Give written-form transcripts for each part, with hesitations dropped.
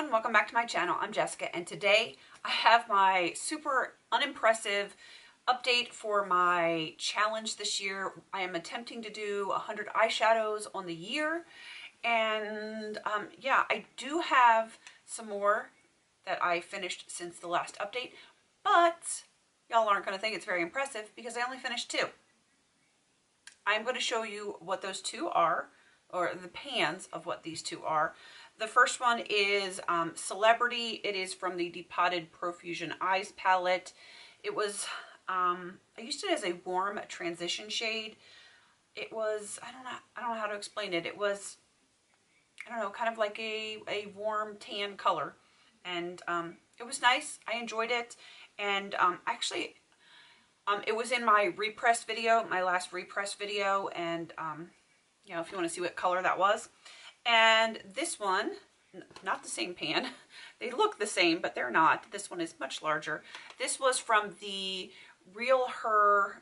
everyone, welcome back to my channel. I'm Jessica, and today I have my super unimpressive update for my challenge this year. I am attempting to do 100 eyeshadows on the year, and yeah, I do have some more that I finished since the last update, but y'all aren't going to think it's very impressive because I only finished two. I'm going to show you what those two are, or the pans of what these two are. The first one is Celebrity. It is from the Depotted Profusion Eyes palette. It was, I used it as a warm transition shade. It was, I don't know how to explain it. It was, kind of like a warm tan color. And it was nice. I enjoyed it. And actually, it was in my repress video, my last repress video. And you know, if you want to see what color that was. And this one, not the same pan. They look the same, but they're not. This one is much larger. This was from the Real Her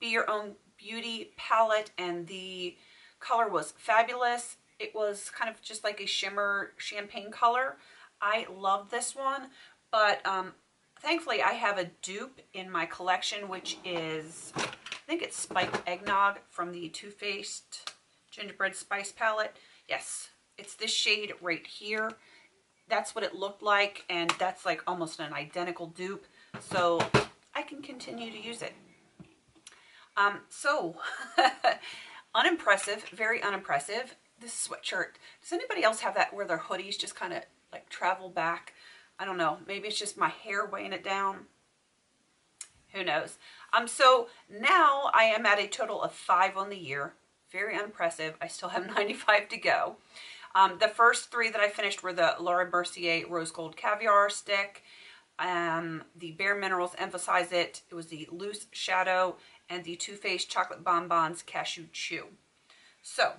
Be Your Own Beauty palette, and the color was Fabulous. It was kind of just like a shimmer champagne color. I love this one, but thankfully I have a dupe in my collection, which is, I think it's Spiked Eggnog from the Too Faced Gingerbread Spice palette. Yes, it's this shade right here. That's what it looked like, and that's like almost an identical dupe, so I can continue to use it. So unimpressive, very unimpressive. This sweatshirt, does anybody else have that where their hoodies just kind of like travel back? I don't know, maybe it's just my hair weighing it down. Who knows? So now I am at a total of 5 on the year. Very unimpressive. I still have 95 to go. The first 3 that I finished were the Laura Mercier Rose Gold Caviar Stick, the Bare Minerals Emphasize It, it was the Loose Shadow, and the Too Faced Chocolate Bonbons Cashew Chew. So,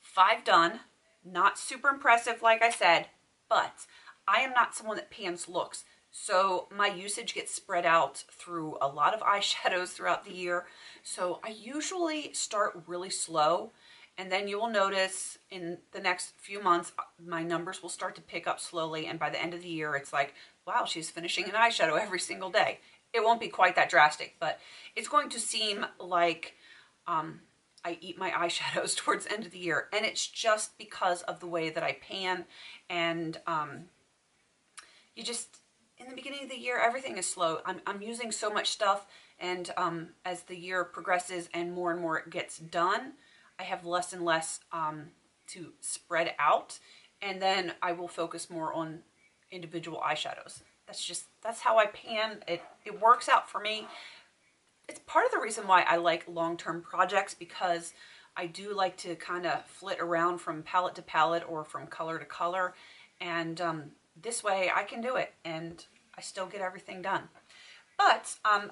5 done. Not super impressive, like I said, but I am not someone that pans looks. So my usage gets spread out through a lot of eyeshadows throughout the year. So I usually start really slow, and then you will notice in the next few months, my numbers will start to pick up slowly. And by the end of the year, it's like, wow, she's finishing an eyeshadow every single day. It won't be quite that drastic, but it's going to seem like I eat my eyeshadows towards the end of the year. And it's just because of the way that I pan, and you just, in the beginning of the year, everything is slow. I'm using so much stuff, and as the year progresses and more it gets done, I have less and less to spread out, and then I will focus more on individual eyeshadows. That's just, that's how I pan. It works out for me. It's part of the reason why I like long-term projects, because I do like to kind of flit around from palette to palette or from color to color, and this way I can do it and I still get everything done. But I'm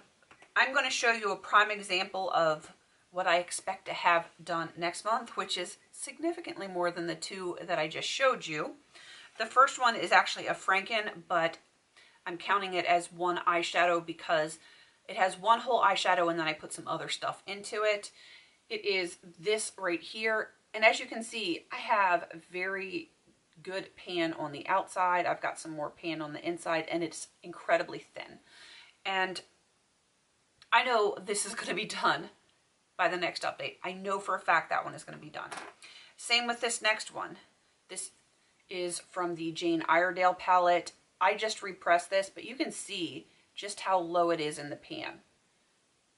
going to show you a prime example of what I expect to have done next month, which is significantly more than the 2 that I just showed you. The first one is actually a Franken, but I'm counting it as one eyeshadow because it has one whole eyeshadow and then I put some other stuff into it. It is this right here. And as you can see, I have very good pan on the outside. I've got some more pan on the inside, and it's incredibly thin. And I know this is going to be done by the next update. I know for a fact that one is going to be done. Same with this next one. This is from the Jane Iredale palette. I just repressed this, but you can see just how low it is in the pan.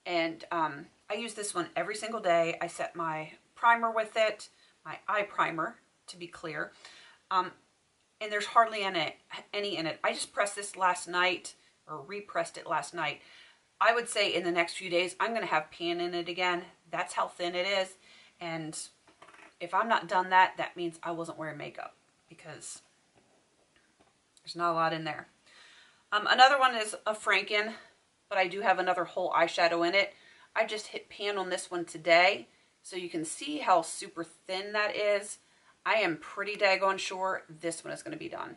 And I use this one every single day. I set my primer with it, my eye primer, to be clear. And there's hardly any in it. I just pressed this last night, or repressed it last night. I would say in the next few days, I'm going to have pan in it again. That's how thin it is. And if I'm not done that, that means I wasn't wearing makeup, because there's not a lot in there. Another one is a Franken, but I do have another whole eyeshadow in it. I just hit pan on this one today, so you can see how super thin that is. I am pretty daggone sure this one is going to be done.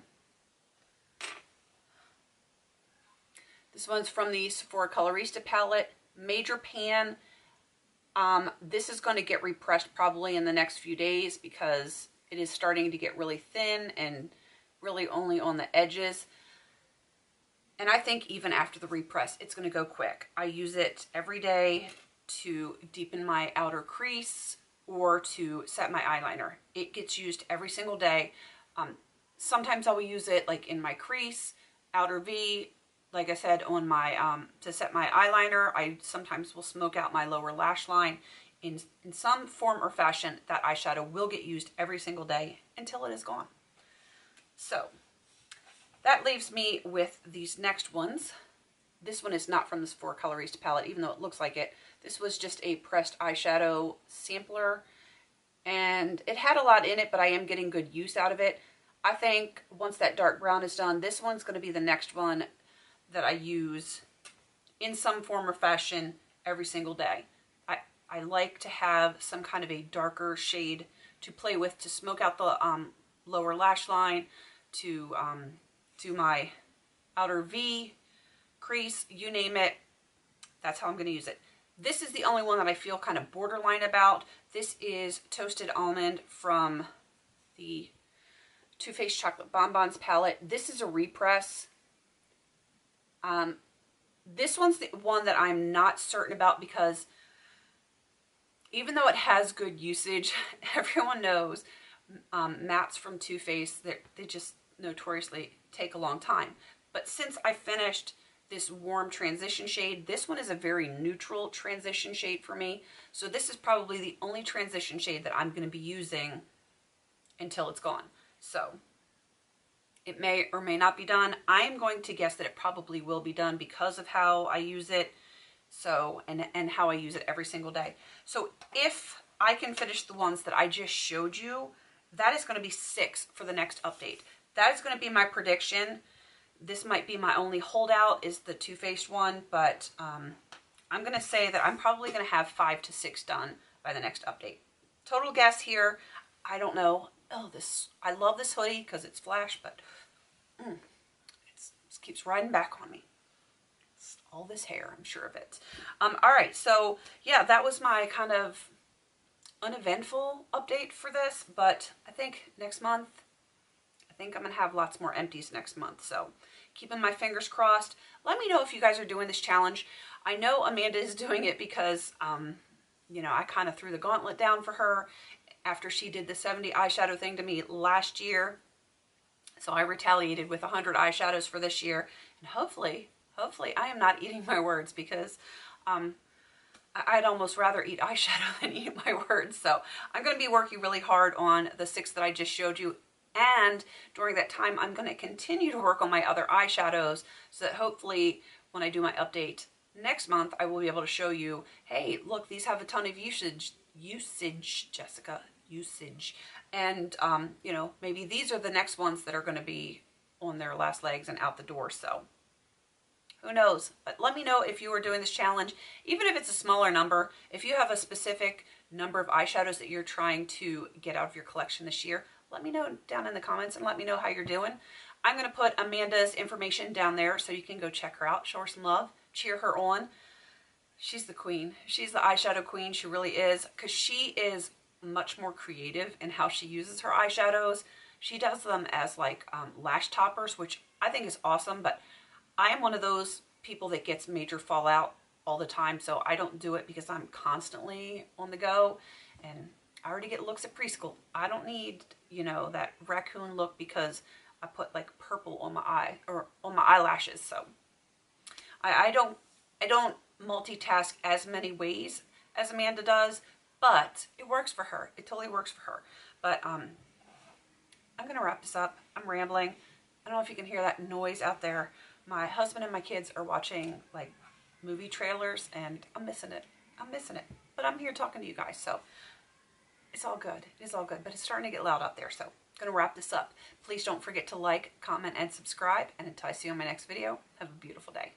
This one's from the Sephora Colorista palette. Major pan. This is going to get repressed probably in the next few days because it is starting to get really thin and really only on the edges. And I think even after the repress, it's going to go quick. I use it every day to deepen my outer crease or to set my eyeliner. It gets used every single day. Sometimes I will use it like in my crease, outer V, like I said, on my to set my eyeliner. I sometimes will smoke out my lower lash line. In some form or fashion, that eyeshadow will get used every single day until it is gone. So that leaves me with these next ones. This one is not from the Sephora Colorista palette, even though it looks like it. This was just a pressed eyeshadow sampler, and it had a lot in it, but I am getting good use out of it. I think once that dark brown is done, this one's going to be the next one that I use in some form or fashion every single day. I like to have some kind of a darker shade to play with, to smoke out the lower lash line, to do my outer V, crease, you name it. That's how I'm going to use it. This is the only one that I feel kind of borderline about. This is Toasted Almond from the Too Faced Chocolate Bonbons palette. This is a repress. This one's the one that I'm not certain about, because even though it has good usage, everyone knows mattes from Too Faced, they just notoriously take a long time. But since I finished this warm transition shade, this one is a very neutral transition shade for me. So this is probably the only transition shade that I'm going to be using until it's gone. So it may or may not be done. I am going to guess that it probably will be done because of how I use it. So, and how I use it every single day. So if I can finish the ones that I just showed you, that is going to be 6 for the next update. That is going to be my prediction. This might be my only holdout, is the Too Faced one, but I'm going to say that I'm probably going to have 5 to 6 done by the next update. Total guess here. I don't know. Oh, I love this hoodie because it's flash, but it keeps riding back on me. It's all this hair, I'm sure of it. All right, so yeah, that was my kind of uneventful update for this, but I think next month, I'm going to have lots more empties next month, so keeping my fingers crossed. Let me know if you guys are doing this challenge. I know Amanda is doing it because, you know, I kind of threw the gauntlet down for her after she did the 70 eyeshadow thing to me last year. So I retaliated with 100 eyeshadows for this year, and hopefully I am not eating my words, because I'd almost rather eat eyeshadow than eat my words. So I'm going to be working really hard on the 6 that I just showed you. And during that time, I'm going to continue to work on my other eyeshadows, so that hopefully when I do my update next month, I will be able to show you, hey, look, these have a ton of usage. And, you know, maybe these are the next ones that are going to be on their last legs and out the door. So who knows? But let me know if you are doing this challenge, even if it's a smaller number. If you have a specific number of eyeshadows that you're trying to get out of your collection this year, let me know down in the comments and let me know how you're doing. I'm going to put Amanda's information down there so you can go check her out, show her some love, cheer her on. She's the queen. She's the eyeshadow queen. She really is, because she is much more creative in how she uses her eyeshadows. She does them as like lash toppers, which I think is awesome, but I am one of those people that gets major fallout all the time, so I don't do it because I'm constantly on the go, and I already get looks at preschool. I don't need, you know, that raccoon look because I put like purple on my eye or on my eyelashes. So I don't multitask as many ways as Amanda does, but it works for her. It totally works for her. But I'm gonna wrap this up. I'm rambling. I don't know if you can hear that noise out there. My husband and my kids are watching like movie trailers, and I'm missing it. I'm missing it. But I'm here talking to you guys, so it's all good. It's all good, but it's starting to get loud out there, so I'm going to wrap this up. Please don't forget to like, comment, and subscribe, and until I see you on my next video, have a beautiful day.